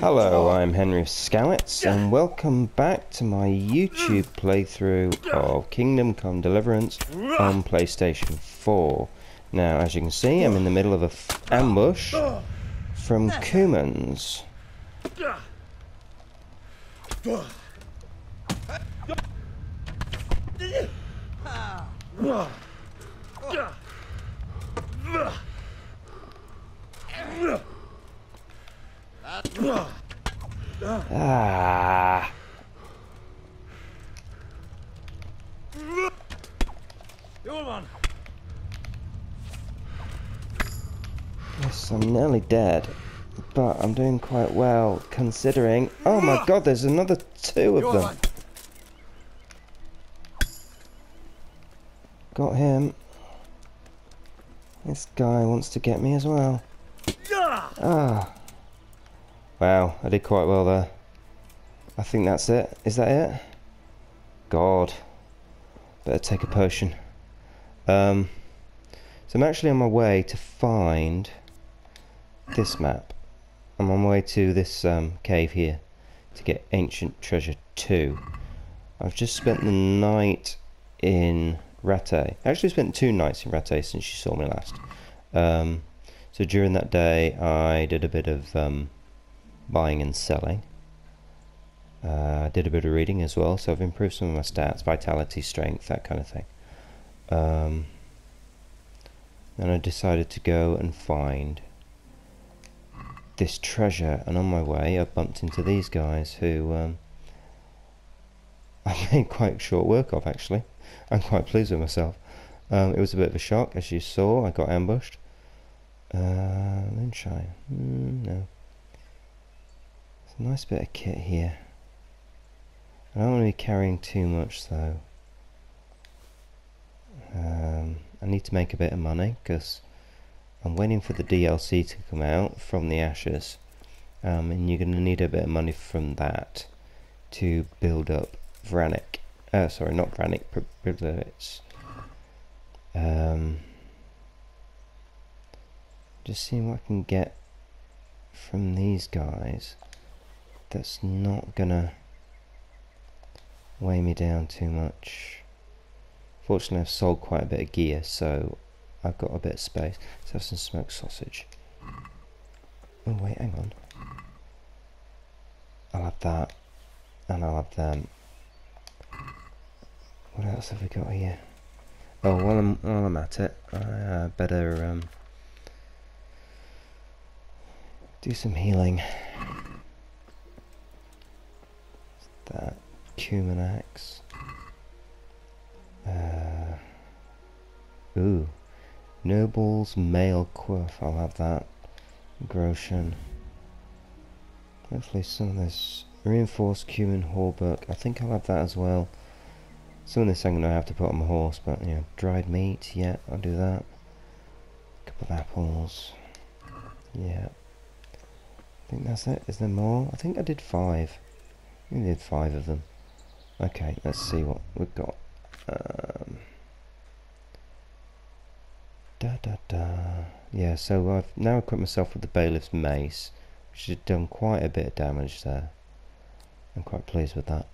Hello, I'm Henry Skalitz, and welcome back to my YouTube playthrough of Kingdom Come Deliverance on PlayStation 4. Now, as you can see, I'm in the middle of an ambush from Cumans. Yes, I'm nearly dead, but I'm doing quite well considering. Oh my god, there's another two of them. Got him. This guy wants to get me as well. Ah. Wow, I did quite well there. I think that's it. Is that it? God. Better take a potion. So I'm actually on my way to find this map. I'm on my way to this cave here to get Ancient Treasure 2. I've just spent the night in Rattay. I actually spent 2 nights in Rattay since you saw me last. So during that day I did a bit of buying and selling. I did a bit of reading as well, so I've improved some of my stats, vitality, strength, that kind of thing. Then I decided to go and find this treasure, and on my way I bumped into these guys who I made quite short work of, actually. I'm quite pleased with myself. It was a bit of a shock, as you saw. I got ambushed. Moonshine. No. It's a nice bit of kit here. I don't want to be carrying too much though. I need to make a bit of money because I'm waiting for the DLC to come out from the Ashes, and you're going to need a bit of money from that to build up Vranic. Sorry, not Vranic, Pribyslavitz. Just seeing what I can get from these guys that's not going to weigh me down too much. Fortunately, I've sold quite a bit of gear, so I've got a bit of space. Let's have some smoked sausage. Oh wait, hang on. I'll have that, and I'll have them. What else have we got here? Oh, while I'm at it, I better do some healing. That Cuman axe. Ooh, Noble's Male Quiff, I'll have that. Groschen. Hopefully some of this Reinforced Cuman Hauberk, I think I'll have that as well. Some of this I'm going to have to put on my horse, but you know, dried meat, yeah, I'll do that. A couple of apples, yeah. I think that's it. Is there more? I think I did 5. I think I did 5 of them. Okay, let's see what we've got. Yeah, so I've now equipped myself with the bailiff's mace, which has done quite a bit of damage there. I'm quite pleased with that.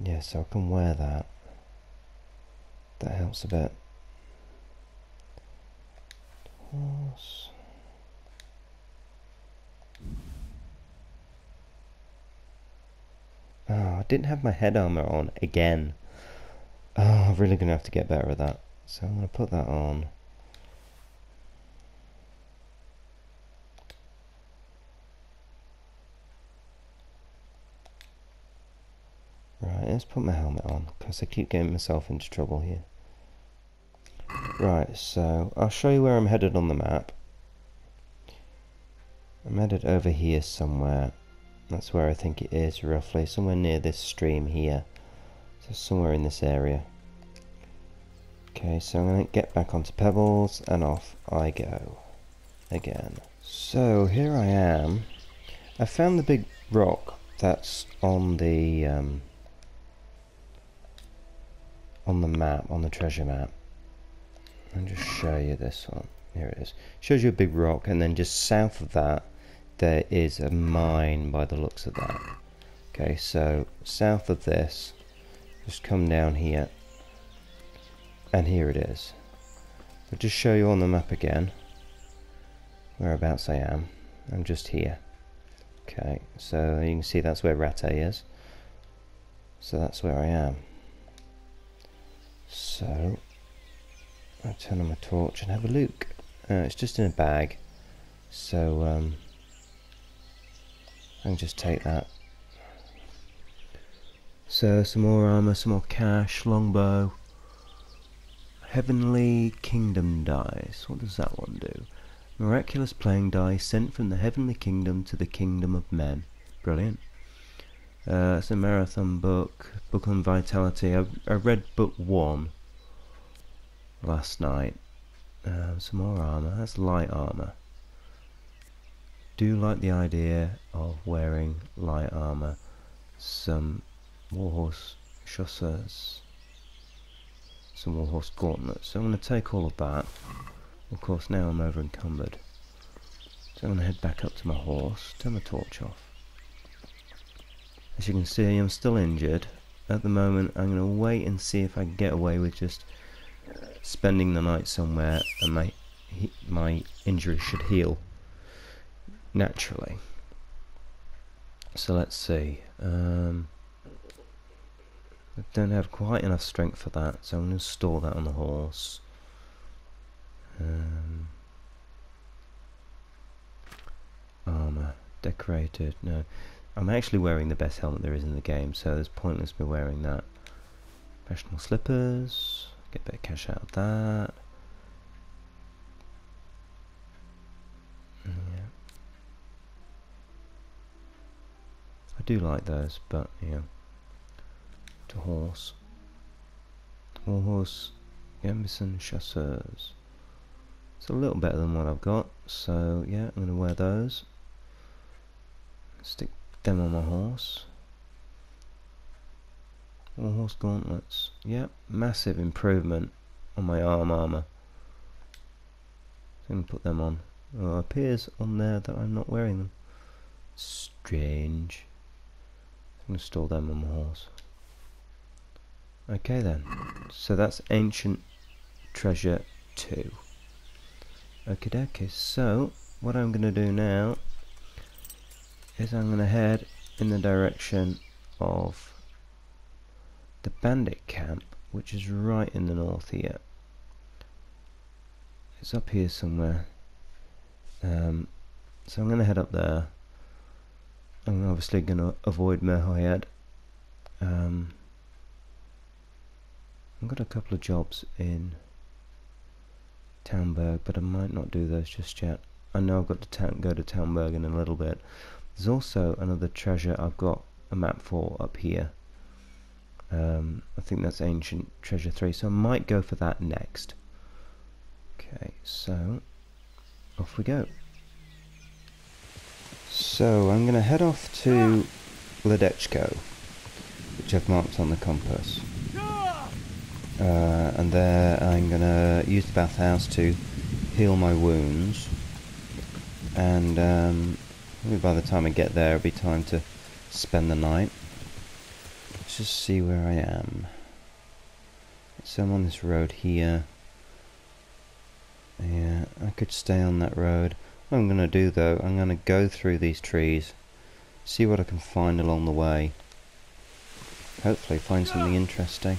Yeah, so I can wear that. That helps a bit. Horse. Oh, I didn't have my head armor on again. Oh, I'm really going to have to get better at that. So I'm going to put that on. Right, let's put my helmet on, because I keep getting myself into trouble here. Right, so I'll show you where I'm headed on the map. I'm headed over here somewhere. That's where I think it is, roughly. Somewhere near this stream here. So somewhere in this area. Okay, so I'm going to get back onto Pebbles, and off I go. Again. So, here I am. I found the big rock that's on the map, on the treasure map. I'll just show you this one. Here it is. Shows you a big rock, and then just south of that there is a mine by the looks of that. Okay, so south of this, just come down here, and here it is. I'll just show you on the map again whereabouts I am. I'm just here. Okay, so you can see that's where Rattay is. So that's where I am. So I turn on my torch and have a look. It's just in a bag, so I can just take that. So some more armor, some more cash, longbow, heavenly kingdom dice. What does that one do? Miraculous playing die sent from the heavenly kingdom to the kingdom of men. Brilliant. It's a marathon book on vitality. I read book 1 last night. Some more armor. That's light armor. Do like the idea of wearing light armor. Some warhorse chasseurs, some warhorse gauntlets. So I'm going to take all of that. Of course, now I'm over encumbered. So I'm going to head back up to my horse. Turn my torch off. As you can see, I'm still injured. At the moment, I'm going to wait and see if I can get away with just spending the night somewhere, and my injury should heal naturally. So let's see. I don't have quite enough strength for that, so I'm going to store that on the horse. Armor decorated. No, I'm actually wearing the best helmet there is in the game, so it's pointless me wearing that. Fashionable slippers. Get a bit of cash out of that. Yeah. I do like those, but yeah. To horse. Warhorse Gamison Chasseurs. It's a little better than what I've got, so yeah, I'm going to wear those. Stick them on my horse. Warhorse gauntlets. Yep, massive improvement on my armour. So I'm going to put them on. Oh, it appears on there that I'm not wearing them. Strange. I'm going to store them on my horse. Okay then. So that's Ancient Treasure 2. Okie dokie. So, what I'm going to do now is I'm going to head in the direction of the bandit camp, which is right in the north here. It's up here somewhere. So I'm going to head up there. I'm obviously going to avoid Merhoyad. I've got a couple of jobs in Townburg, but I might not do those just yet. I know I've got to go to Townburg in a little bit. There's also another treasure I've got a map for up here. I think that's Ancient Treasure 3, so I might go for that next. Okay, so off we go. So I'm going to head off to Ledechko, which I've marked on the compass. And there I'm going to use the bathhouse to heal my wounds. And maybe by the time I get there it'll be time to spend the night. Let's just see where I am. So I'm on this road here. Yeah, I could stay on that road. What I'm going to do though, I'm going to go through these trees, see what I can find along the way. hopefully find something interesting.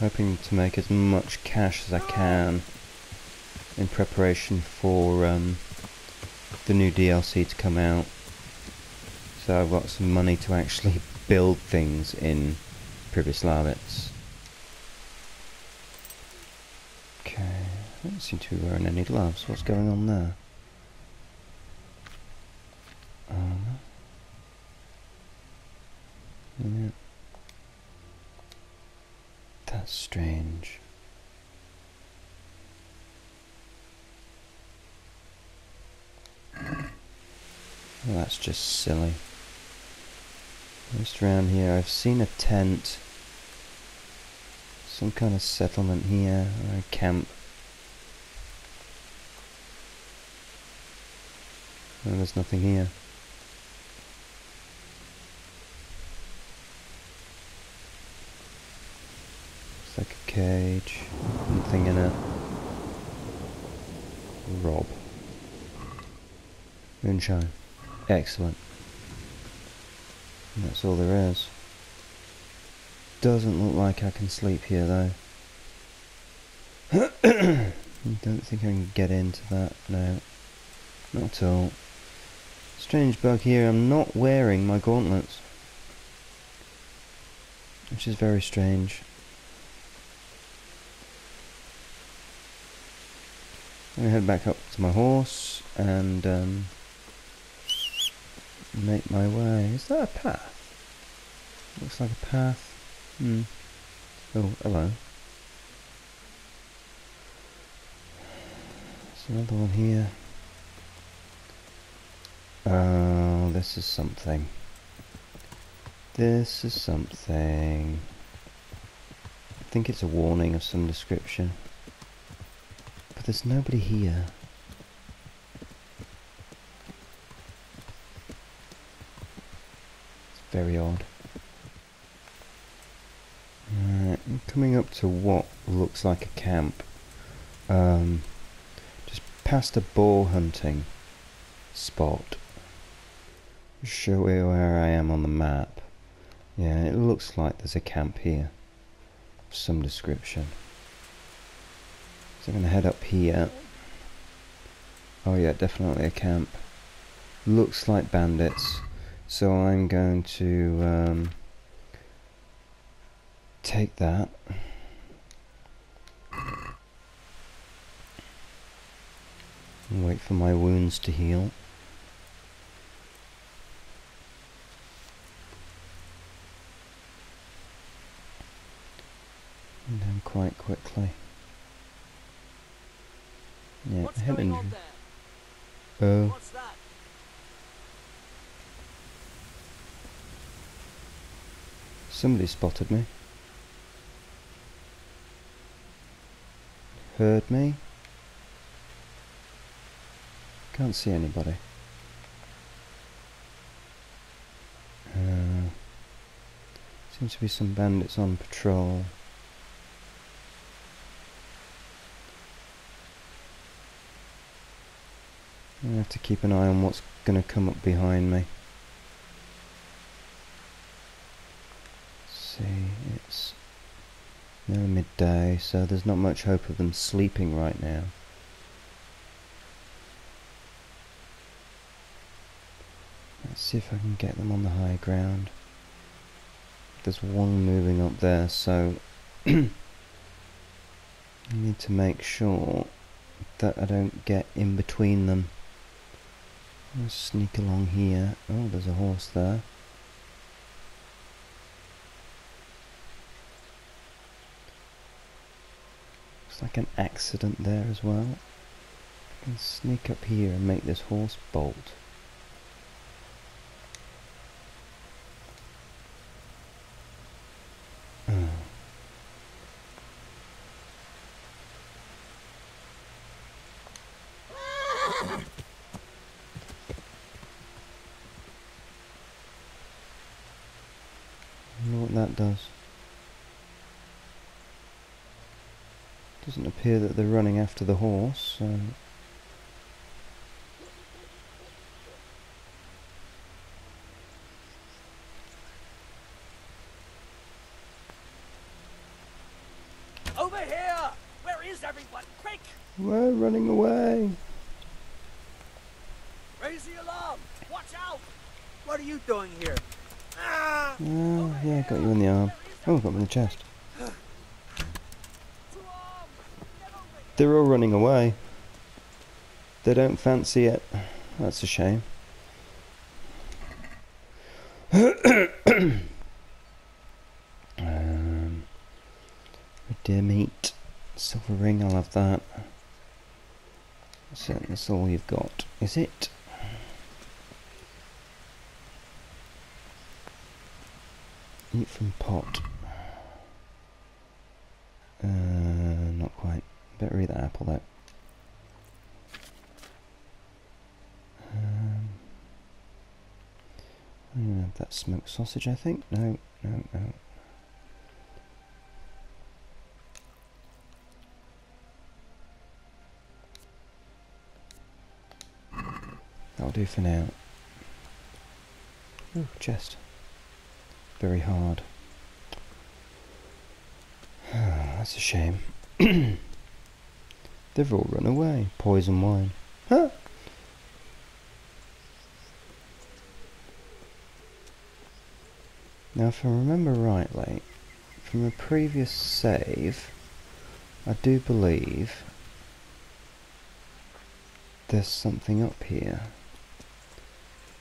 Hoping to make as much cash as I can in preparation for the new DLC to come out. So I've got some money to actually build things in Pribyslavitz. Okay, I don't seem to be wearing any gloves. What's going on there? Yeah. That's strange. Well, that's just silly. Just around here, I've seen a tent. Some kind of settlement here, or a camp. And there's nothing here. It's like a cage. Nothing in it. Rob. Moonshine. Excellent. That's all there is. Doesn't look like I can sleep here though. I don't think I can get into that, no. Not at all. Strange bug here, I'm not wearing my gauntlets. Which is very strange. I'm going to head back up to my horse and make my way. Is that a path? Looks like a path. Hmm. Oh, hello. There's another one here. Oh, this is something. This is something. I think it's a warning of some description. But there's nobody here. Very odd. Alright, I'm coming up to what looks like a camp. Just past a boar hunting spot. Show you where I am on the map. Yeah, it looks like there's a camp here. Some description. So I'm going to head up here. Oh yeah, definitely a camp. Looks like bandits. So I'm going to take that. And wait for my wounds to heal. And then quite quickly. Yeah, what's going on there? Oh. What's that? Somebody spotted me. Heard me. Can't see anybody. Seems to be some bandits on patrol. I have to keep an eye on what's going to come up behind me. It's now midday, so there's not much hope of them sleeping right now. Let's see if I can get them on the high ground. There's one moving up there, so I need to make sure that I don't get in between them. I'll sneak along here. Oh, there's a horse there. Like an accident there as well. I can sneak up here and make this horse bolt. Oh. I wonder what that does. Doesn't appear that they're running after the horse, so Over here! Where is everyone? Quick! We're running away. Raise the alarm! Watch out! What are you doing here? Ah! Yeah, got you in the arm. Oh, got me in the chest. They're all running away. They don't fancy it. That's a shame. Deer meat, silver ring, I'll have that. So that's all you've got, is it? Eat from pot. Not quite. Better eat that apple though. I'm gonna have that smoked sausage, I think. No. That'll do for now. Ooh, chest. Very hard. That's a shame. They've all run away. Poison wine. Huh? Now, if I remember rightly, from a previous save, I do believe there's something up here.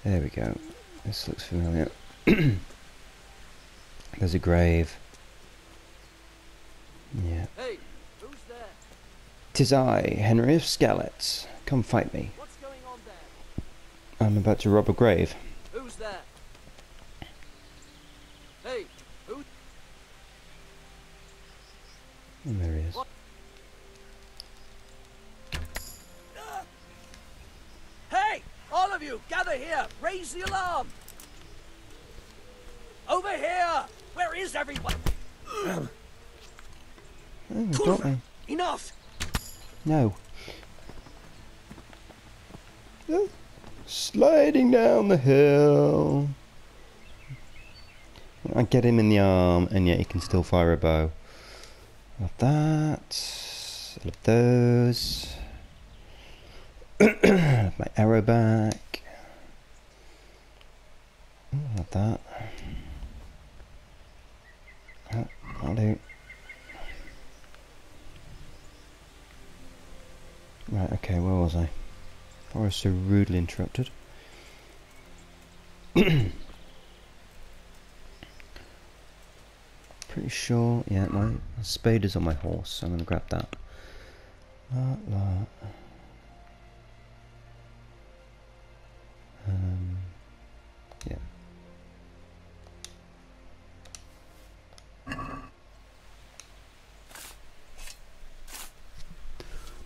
There we go. This looks familiar. There's a grave. Yeah. Hey, who's there? 'Tis I, Henry Skalitz. Come fight me. What's going on there? I'm about to rob a grave. Who's there? Hey, who? And there he is. What? Hey, all of you, gather here. Raise the alarm. Over here! Where is everyone? Oh, got me. Enough! No. Sliding down the hill. I get him in the arm, and yet he can still fire a bow. Love that. Love those. Love my arrow back. Love that. I'll do. Right, okay, where was I? I was so rudely interrupted. Pretty sure, yeah, my spade is on my horse, so I'm going to grab that. Yeah.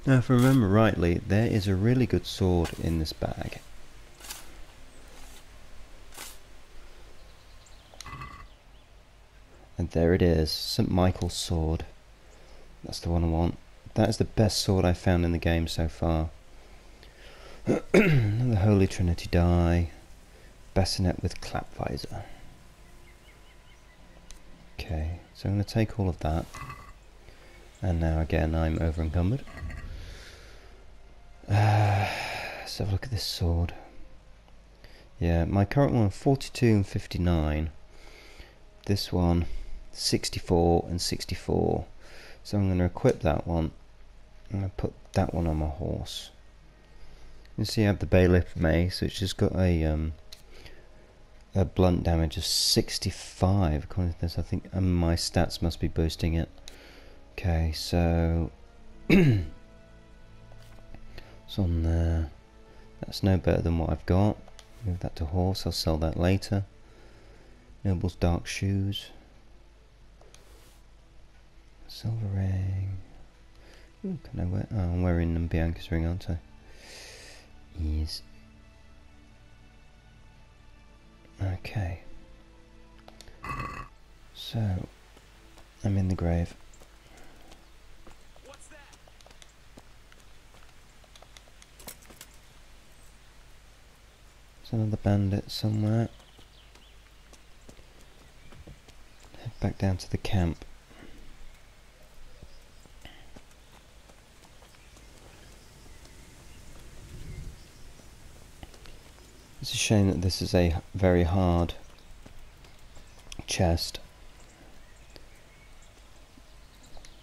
Now, if I remember rightly, there is a really good sword in this bag. And there it is, St. Michael's Sword. That's the one I want. That is the best sword I've found in the game so far. The Holy Trinity die. Bassinet with clap visor. Okay, so I'm going to take all of that. And now again, I'm over encumbered. Let's have a look at this sword. Yeah, my current one 42 and 59. This one 64 and 64. So I'm going to equip that one. I'm going to put that one on my horse. You see, I have the bailiff's mace, which has got a blunt damage of 65 according to this, I think, and my stats must be boosting it. Okay, so it's on there. That's no better than what I've got. Move that to horse, I'll sell that later. Noble's dark shoes. Silver ring. Ooh, can I wear? Oh, I'm wearing them Bianca's ring, aren't I? Yes. Okay. So, I'm in the grave. Another bandit somewhere. Head back down to the camp. It's a shame that this is a very hard chest.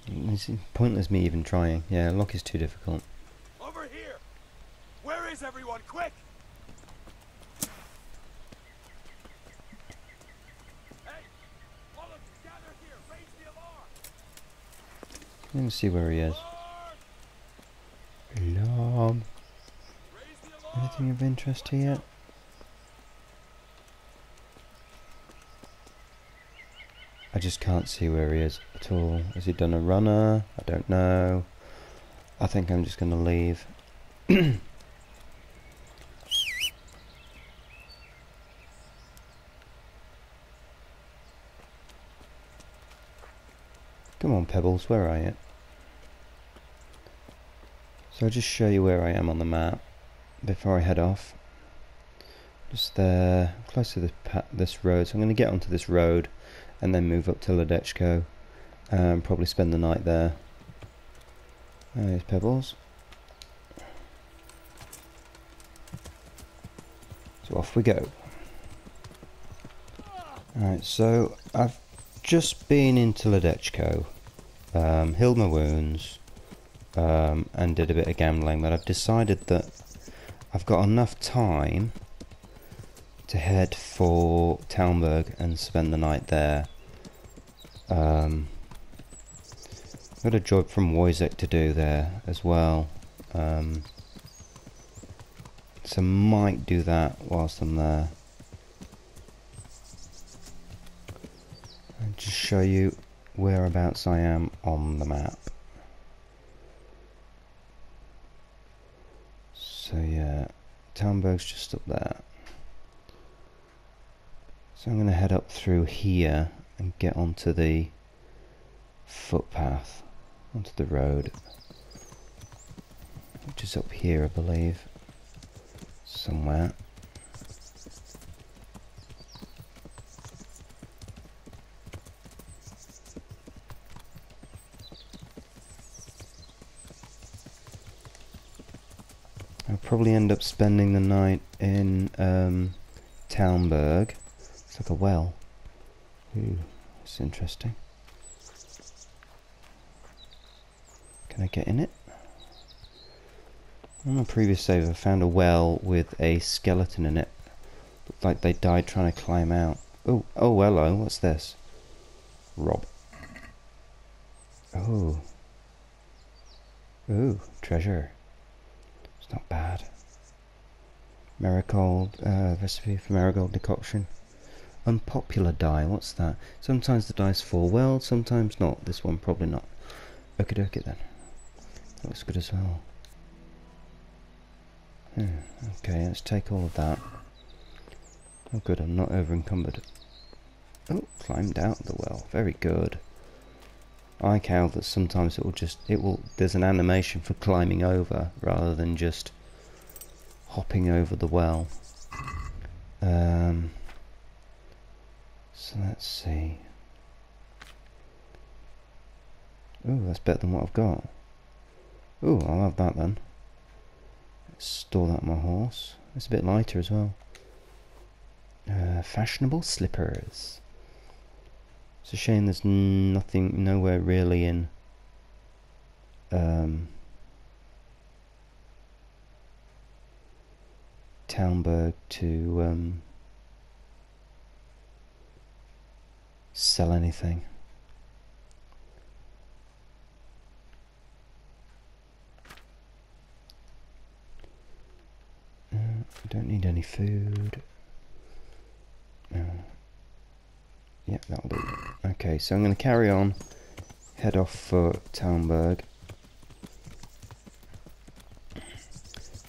It's pointless me even trying. Yeah, lock is too difficult. Over here! Where is everyone? Quick! Hey! All of you gather here! Raise the alarm! Let me see where he is. Alarm! Anything of interest here? I just can't see where he is at all. Has he done a runner? I don't know. I think I'm just going to leave. Come on, Pebbles, where are you? So I'll just show you where I am on the map before I head off. Just there, close to this road. So I'm going to get onto this road and then move up to Ledechko and probably spend the night there. There's Pebbles. So off we go. Alright, so I've just been into Ledechko, healed my wounds, and did a bit of gambling, but I've decided that I've got enough time to head for Townburg and spend the night there. Got a job from Vašek to do there as well, so might do that whilst I'm there. I'll just show you whereabouts I am on the map. So yeah, Townburg's just up there. So I'm going to head up through here and get onto the footpath, onto the road, which is up here, I believe, somewhere. I'll probably end up spending the night in Townburg. Like a well. Ooh, that's interesting. Can I get in it? On my previous save I found a well with a skeleton in it. Looked like they died trying to climb out. Oh hello, what's this? Rob. Oh. Ooh, treasure. It's not bad. Marigold, recipe for marigold decoction. Unpopular die, what's that? Sometimes the dice fall well, sometimes not. This one probably not. Okie dokie then. That looks good as well. Okay, let's take all of that. Oh good, I'm not over encumbered. Oh, climbed out the well. Very good. I like how that sometimes there's an animation for climbing over rather than just hopping over the well. So let's see. Ooh, that's better than what I've got. Ooh, I'll have that then. Let's store that on my horse. It's a bit lighter as well. Fashionable slippers. It's a shame there's nothing, nowhere really in Townburg to sell anything. I don't need any food. Yeah, that'll do. Okay, so I'm going to carry on, head off for Townburg.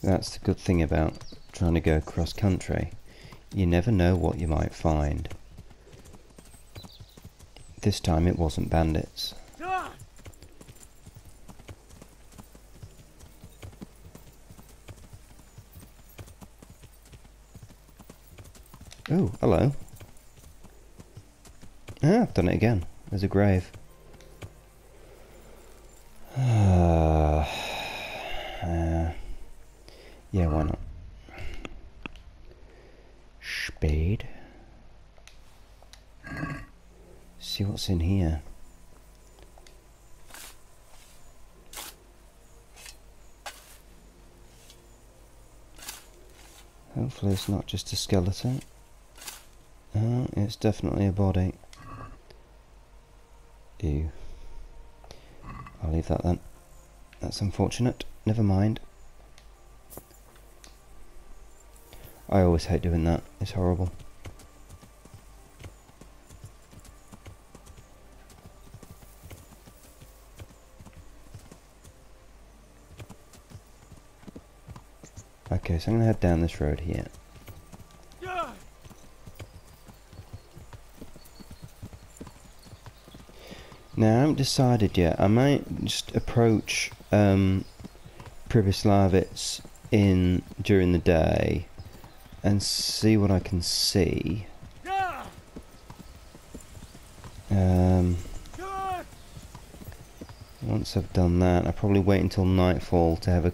That's the good thing about trying to go cross country. You never know what you might find. This time it wasn't bandits. Oh, hello. Ah, I've done it again. There's a grave. Yeah, why not? spade. See what's in here. Hopefully it's not just a skeleton. It's definitely a body. Ew. I'll leave that then. That's unfortunate. Never mind. I always hate doing that. It's horrible. Okay, so I'm going to head down this road here. Now, I haven't decided yet. I might just approach Pribyslavitz during the day and see what I can see. Once I've done that, I'll probably wait until nightfall to have a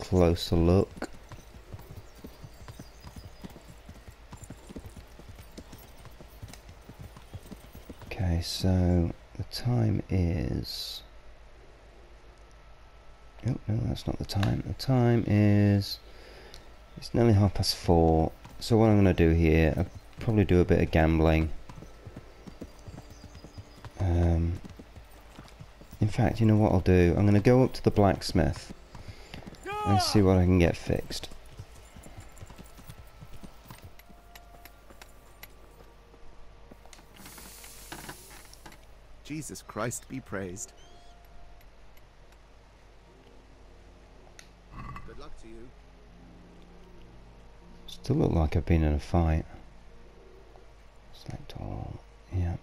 closer look. Okay, so the time is... Oh, no, that's not the time. The time is... It's nearly 4:30. So what I'm going to do here, I'll probably do a bit of gambling. In fact, you know what I'll do? I'm going to go up to the blacksmith and see what I can get fixed. Jesus Christ be praised. Good luck to you. Still look like I've been in a fight. Select all, yeah.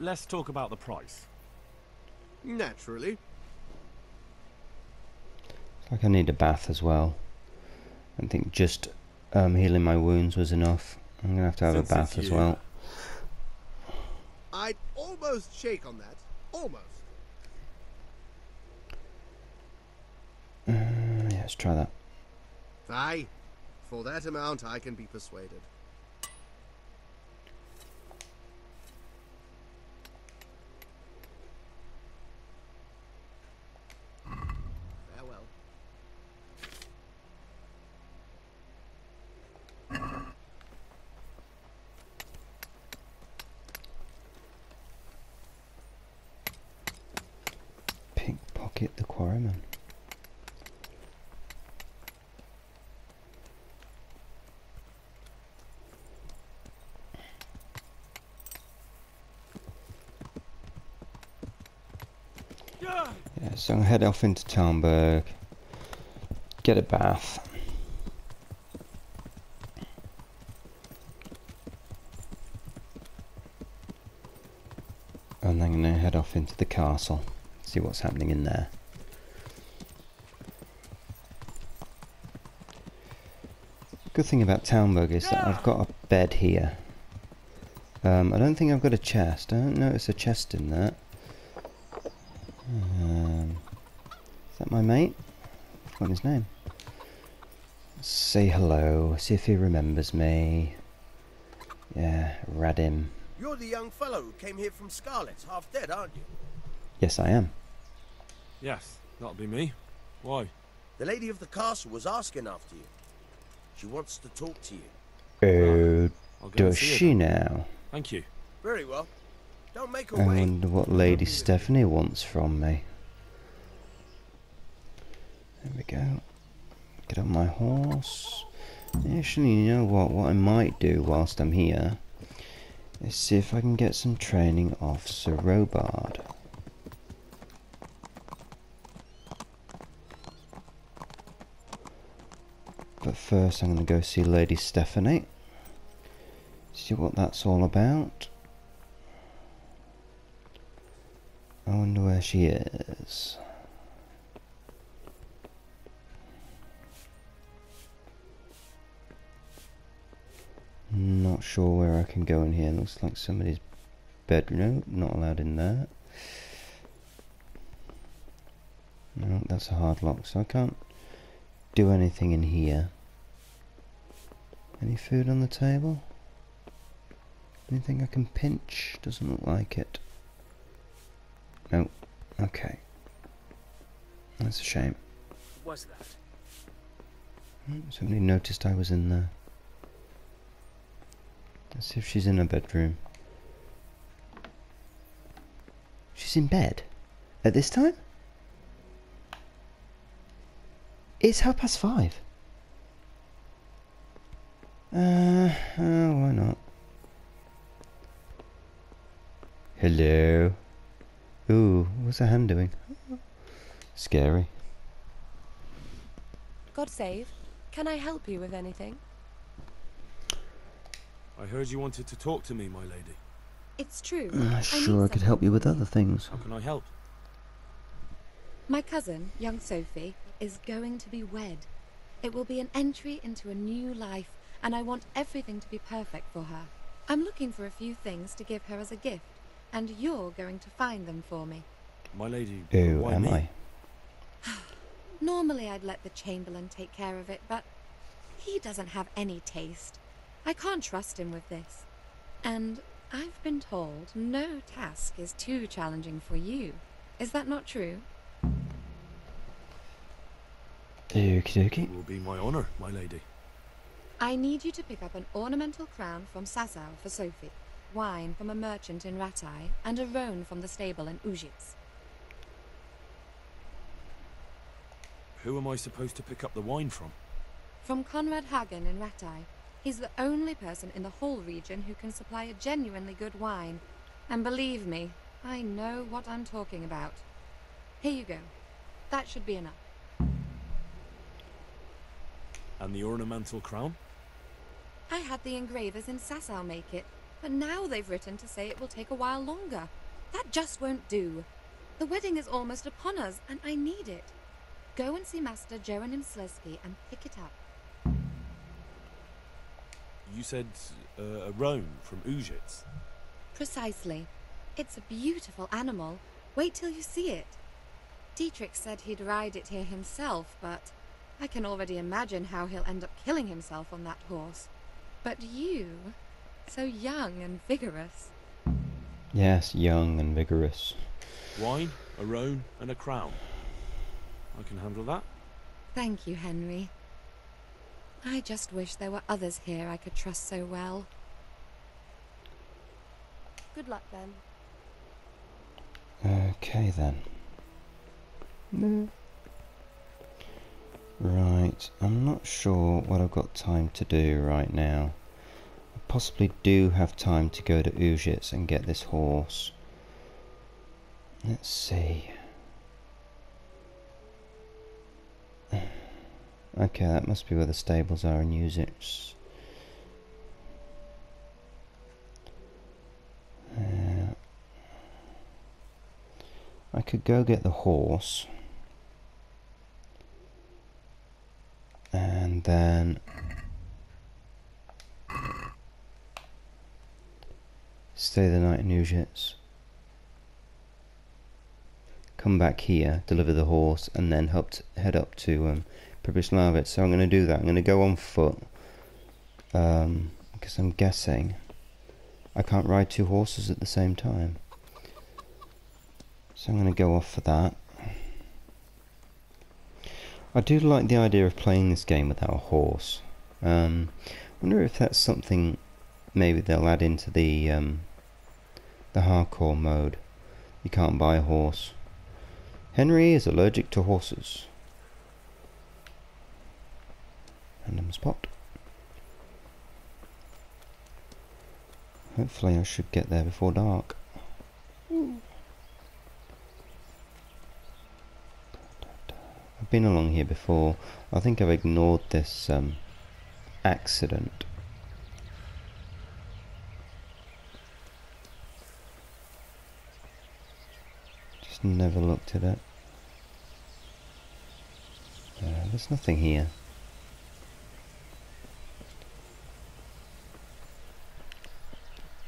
Let's talk about the price. Naturally. It's like I need a bath as well. I think just healing my wounds was enough. I'm gonna have to have a bath as well. I'd almost shake on that. Almost. Yeah, let's try that. Aye. For that amount, I can be persuaded. So I'm gonna head off into Townburg, get a bath. And then I'm gonna head off into the castle, see what's happening in there. Good thing about Townburg is that I've got a bed here. I don't think I've got a chest. I don't notice a chest in that. Is that my mate? I've forgotten his name. Say hello, see if he remembers me. Yeah, Radim. You're the young fellow who came here from Scarlett, half dead, aren't you? Yes, I am. Yes, that'll be me. Why? The lady of the castle was asking after you. She wants to talk to you. Oh, does she now? Thank you. Very well. Don't make a way. I wonder what Lady Stephanie wants from me. There we go. Get on my horse. Actually, you know what? What I might do whilst I'm here is see if I can get some training off Sir Robard. But first, I'm going to go see Lady Stephanie. See what that's all about. I wonder where she is. Not sure where I can go in here. Looks like somebody's bedroom. No, not allowed in there. No, that's a hard lock, so I can't do anything in here. Any food on the table? Anything I can pinch? Doesn't look like it. No. Okay. That's a shame. What's that? Somebody noticed I was in there. Let's see if she's in her bedroom. She's in bed? At this time? It's 5:30. Oh, why not? Hello. Ooh, what's her hand doing? Scary. God save. Can I help you with anything? I heard you wanted to talk to me, my lady. It's true. I'm sure I could help you with other things. How can I help? My cousin, young Sophie, is going to be wed. It will be an entry into a new life, and I want everything to be perfect for her. I'm looking for a few things to give her as a gift, and you're going to find them for me. My lady, why am I? Normally I'd let the Chamberlain take care of it, but he doesn't have any taste. I can't trust him with this. And I've been told no task is too challenging for you. Is that not true? Okie dokie. It will be my honor, my lady. I need you to pick up an ornamental crown from Sassau for Sophie, wine from a merchant in Rattay, and a roan from the stable in Uzhitz. Who am I supposed to pick up the wine from? From Conrad Hagen in Rattay. He's the only person in the whole region who can supply a genuinely good wine. And believe me, I know what I'm talking about. Here you go. That should be enough. And the ornamental crown? I had the engravers in Sassau make it, but now they've written to say it will take a while longer. That just won't do. The wedding is almost upon us, and I need it. Go and see Master Joachim Slusky and pick it up. You said a roan from Uzhitz? Precisely. It's a beautiful animal. Wait till you see it. Dietrich said he'd ride it here himself, but I can already imagine how he'll end up killing himself on that horse. But you, so young and vigorous. Yes, young and vigorous. Wine, a roan, and a crown. I can handle that. Thank you, Henry. I just wish there were others here I could trust so well. Good luck, then. Okay, then. No. Right, I'm not sure what I've got time to do right now. I possibly do have time to go to Uzhitz and get this horse. Let's see. Okay, that must be where the stables are in Uzhitz. I could go get the horse. And then stay the night in Uzhitz. Come back here, deliver the horse, and then head up to Pribyslavitz. So I'm going to do that. I'm going to go on foot, because I'm guessing I can't ride two horses at the same time. So I'm going to go off for that. I do like the idea of playing this game without a horse. I wonder if that's something maybe they'll add into the hardcore mode. You can't buy a horse. Henry is allergic to horses. Random spot. Hopefully I should get there before dark. I've been along here before. I think I've ignored this accident. Just never looked at it. There's nothing here.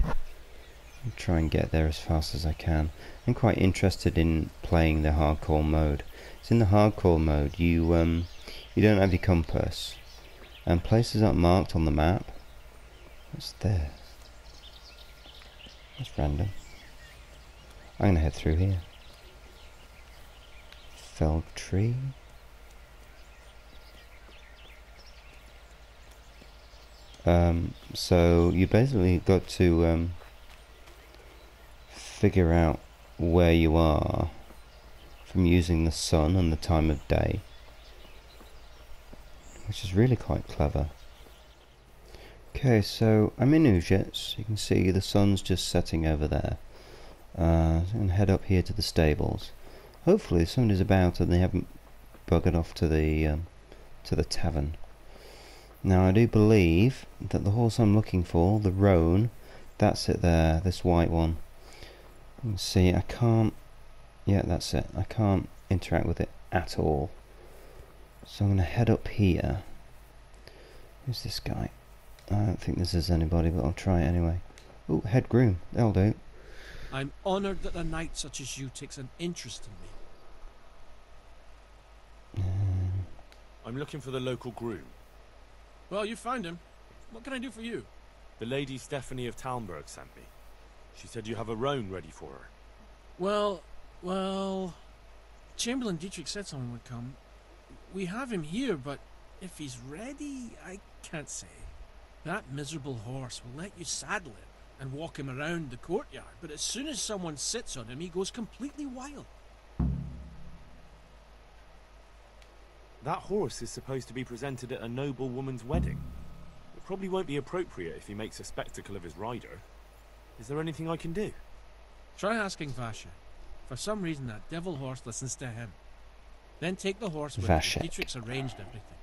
I'll try and get there as fast as I can. I'm quite interested in playing the hardcore mode. It's in the hardcore mode you You don't have your compass. And places aren't marked on the map. What's there? That's random. I'm going to head through here. Felled tree. So you basically got to figure out where you are from using the sun and the time of day, which is really quite clever. Okay, so I'm in Uzhitz. You can see the sun's just setting over there. And head up here to the stables. Hopefully somebody's about and they haven't buggered off to the tavern. Now I do believe that the horse I'm looking for, the roan, that's it there, this white one. You can see I can't, yeah that's it, I can't interact with it at all. So I'm going to head up here. Who's this guy? I don't think this is anybody, but I'll try it anyway. Oh, head groom, that'll do. I'm honoured that a knight such as you takes an interest in me. I'm looking for the local groom. Well, you found him. What can I do for you? The Lady Stephanie of Townburg sent me. She said you have a roan ready for her. Well... Chamberlain Dietrich said someone would come. We have him here, but if he's ready, I can't say. That miserable horse will let you saddle him and walk him around the courtyard, but as soon as someone sits on him, he goes completely wild. That horse is supposed to be presented at a noble woman's wedding. It probably won't be appropriate if he makes a spectacle of his rider. Is there anything I can do? Try asking Vašek. For some reason that devil horse listens to him. Then take the horse with him. Dietrich's arranged everything.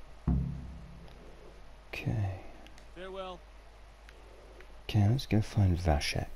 Okay. Farewell. Okay, let's go find Vašek.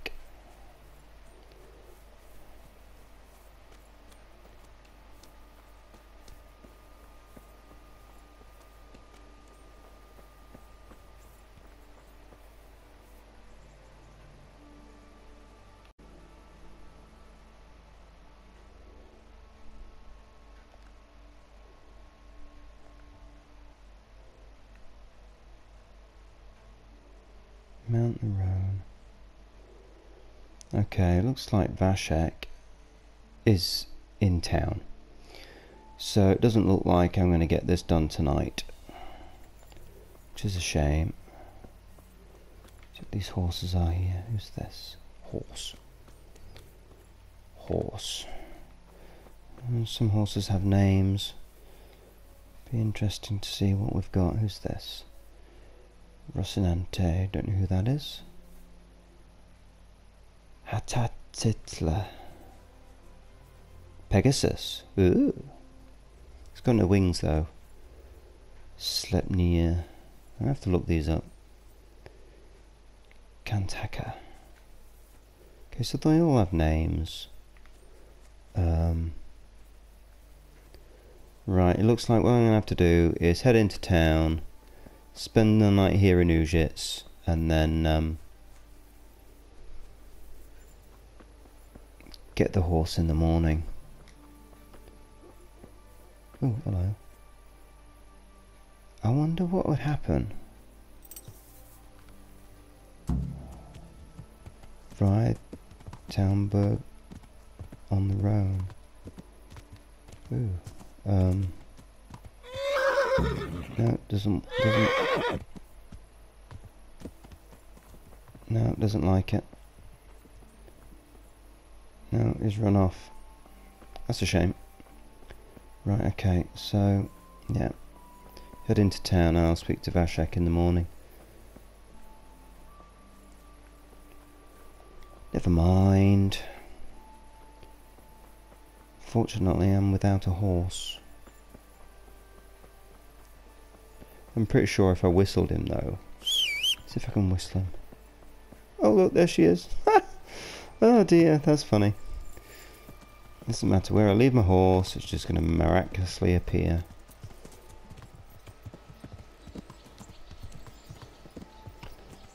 Okay, looks like Vašek is in town. So it doesn't look like I'm going to get this done tonight. Which is a shame. Except these horses are here. Who's this? Horse. Horse. And some horses have names. Be interesting to see what we've got. Who's this? Rocinante. Don't know who that is. Hatatitla. Pegasus. Ooh. It's got no wings though. Slepnia. I have to look these up. Kantaka. Okay, so they all have names. Right, it looks like what I'm going to have to do is head into town, spend the night here in Uzhitz, and then get the horse in the morning. Oh, hello. I wonder what would happen. Ride Townburg on the road. Ooh. No, it doesn't. No, it doesn't like it. No, he's run off. That's a shame. Right, okay, so, yeah. Head into town, I'll speak to Vašek in the morning. Never mind. Fortunately, I'm without a horse. I'm pretty sure if I whistled him, though. Let's see if I can whistle him. Oh, look, there she is. Oh dear, that's funny. Doesn't matter where I leave my horse, it's just going to miraculously appear.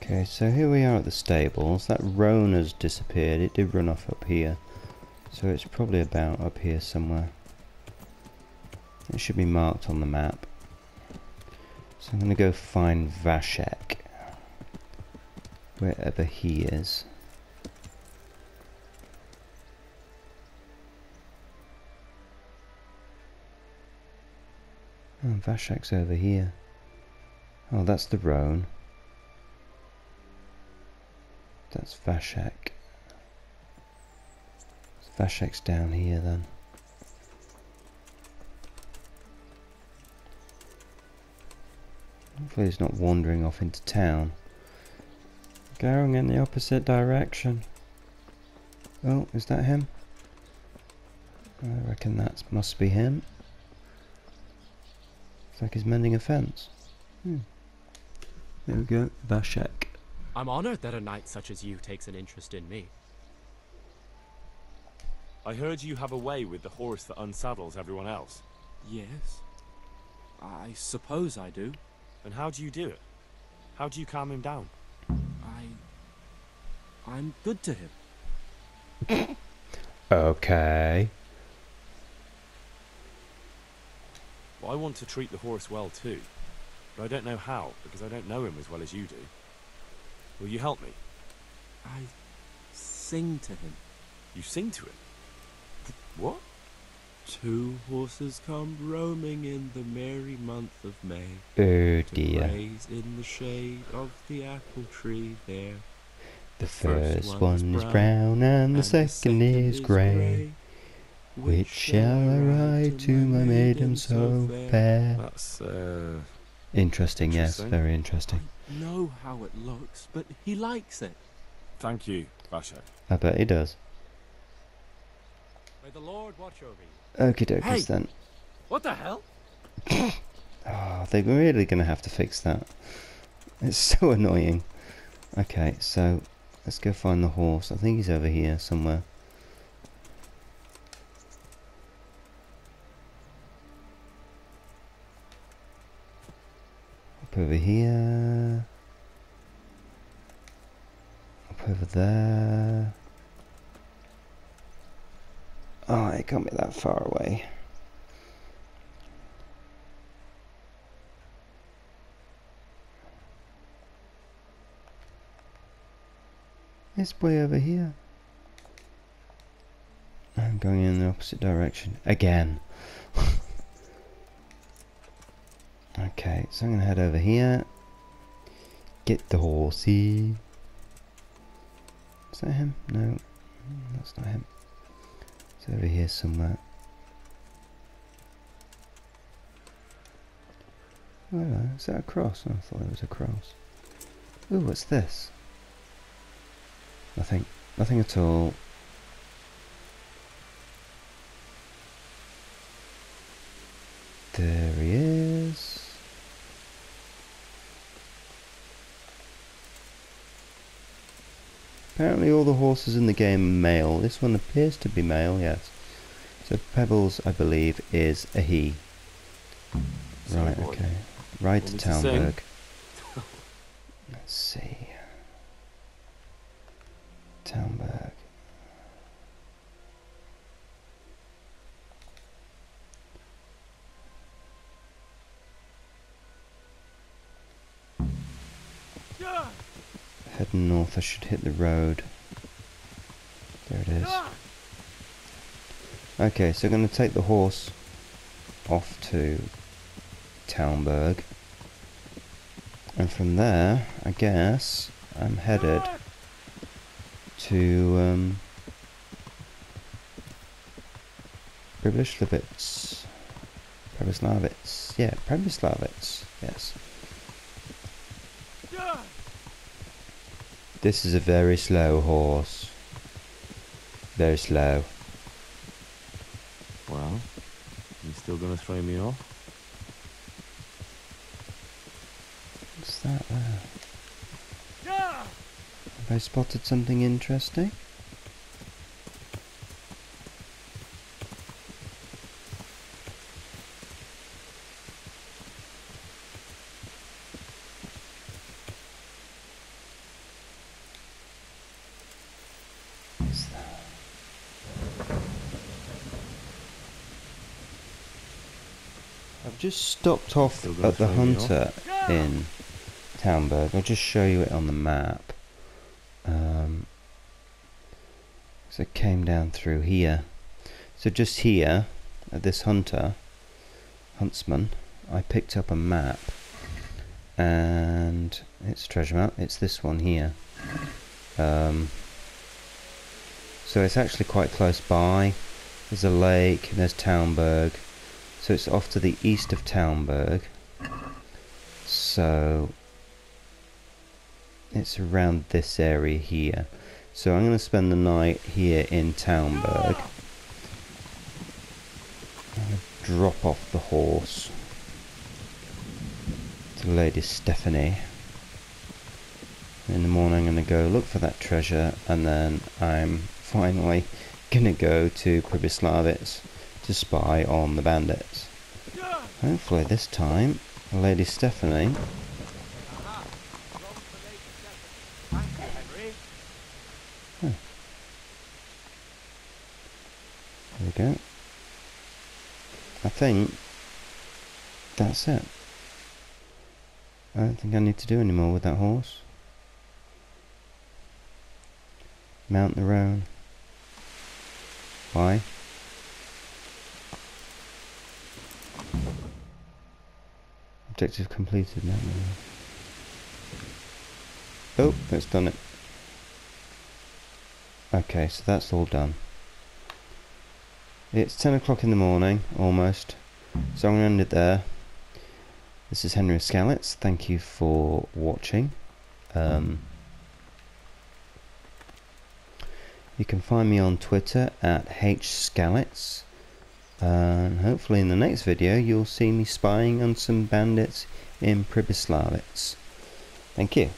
Okay, so here we are at the stables. That roan has disappeared. It did run off up here. So it's probably about up here somewhere. It should be marked on the map. So I'm going to go find Vašek, wherever he is. Oh, Vašek's over here. Oh, that's the Roan. That's Vašek. So Vašek's down here then. Hopefully he's not wandering off into town. Going in the opposite direction. Oh, is that him? I reckon that must be him. It's like he's mending a fence. There we go, Vašek. I'm honored that a knight such as you takes an interest in me. I heard you have a way with the horse that unsaddles everyone else. Yes, I suppose I do. And how do you do it? How do you calm him down? I'm good to him. Okay. Well, I want to treat the horse well too, but I don't know how because I don't know him as well as you do. Will you help me? I sing to him. You sing to him? What? Two horses come roaming in the merry month of May. Oh dear. To graze in the shade of the apple tree there. The first one is brown and the second is grey. Which shall I ride to my maiden so fair? That's interesting, yes, very interesting. I know how it looks, but he likes it. Thank you, Vašek. I bet he does. May the Lord watch over you. Okie dokies hey, then. What the hell? Oh, they're really going to have to fix that. It's so annoying. Okay, so let's go find the horse. I think he's over here somewhere. Up over here. Up over there. Oh, it can't be that far away. It's way over here. I'm going in the opposite direction again. Okay, so I'm going to head over here. Get the horsey. Is that him? No, that's not him. Over here somewhere. Oh, is that a cross? Oh, I thought it was a cross. Ooh, what's this? Nothing. Nothing at all. There he is. Apparently all the horses in the game are male. This one appears to be male, yes. So Pebbles, I believe, is a he. Right, okay. Ride to Townburg. Let's see. Townburg. Heading north, I should hit the road. There it is. Okay, so I'm going to take the horse off to Townburg. And from there, I guess, I'm headed to Pribyslavitz. Pribyslavitz. Yeah, Pribyslavitz. Yes. This is a very slow horse. Very slow. Well, you still gonna throw me off? What's that there? Yeah. Have I spotted something interesting? I've just stopped off at the Hunter in Townburg. I'll just show you it on the map. So it came down through here. So just here, at this huntsman, I picked up a map, and it's treasure map. It's this one here. So it's actually quite close by. There's a lake, and there's Townburg. So it's off to the east of Townburg. So it's around this area here. So I'm going to spend the night here in Townburg. Drop off the horse to Lady Stephanie. In the morning I'm going to go look for that treasure, and then I'm finally going to go to Pribyslavitz to spy on the bandits. Hopefully this time Lady Stephanie there we go. I think that's it. I don't think I need to do any more with that horse. Mount the roan. Why? Objective completed. Now. Oh, that's done it. Okay, so that's all done. It's 10 o'clock in the morning, almost, so I'm going to end it there. This is Henry Skalitz, thank you for watching. You can find me on Twitter at hskalitz, and hopefully in the next video you'll see me spying on some bandits in Pribyslavitz. Thank you.